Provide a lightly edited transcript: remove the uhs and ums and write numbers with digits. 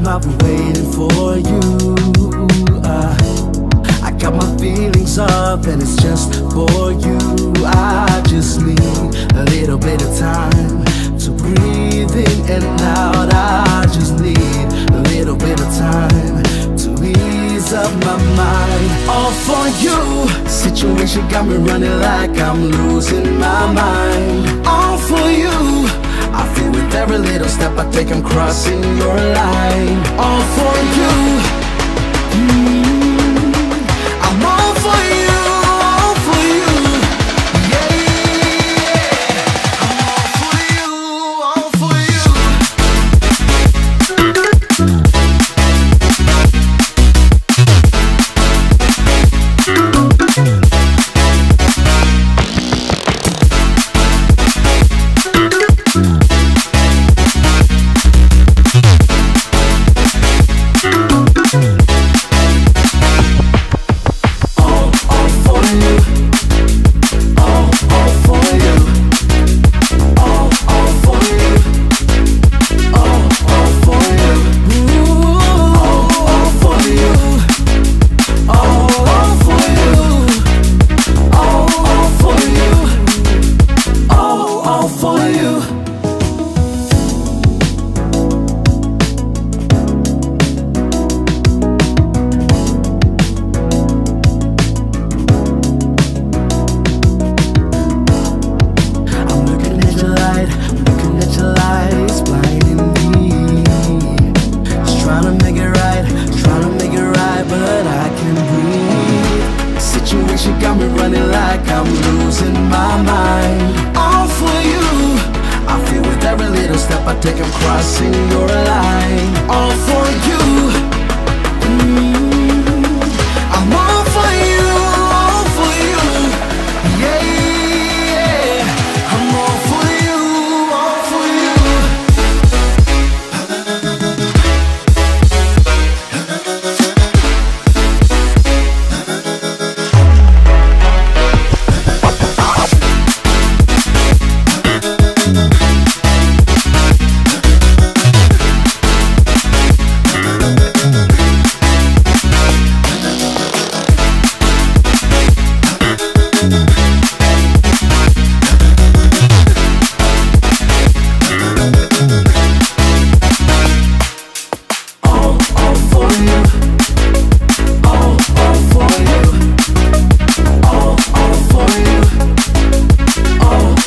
I've been waiting for you. I got my feelings up and it's just for you. I just need a little bit of time to breathe in and out. I just need a little bit of time to ease up my mind. All for you. Situation got me running like I'm losing my mind. All for you. I feel with every little step I take I'm crossing your line. All for you. I'm all for you, yeah, yeah. I'm all for you, all for you. I take 'em crossing your line. All for you.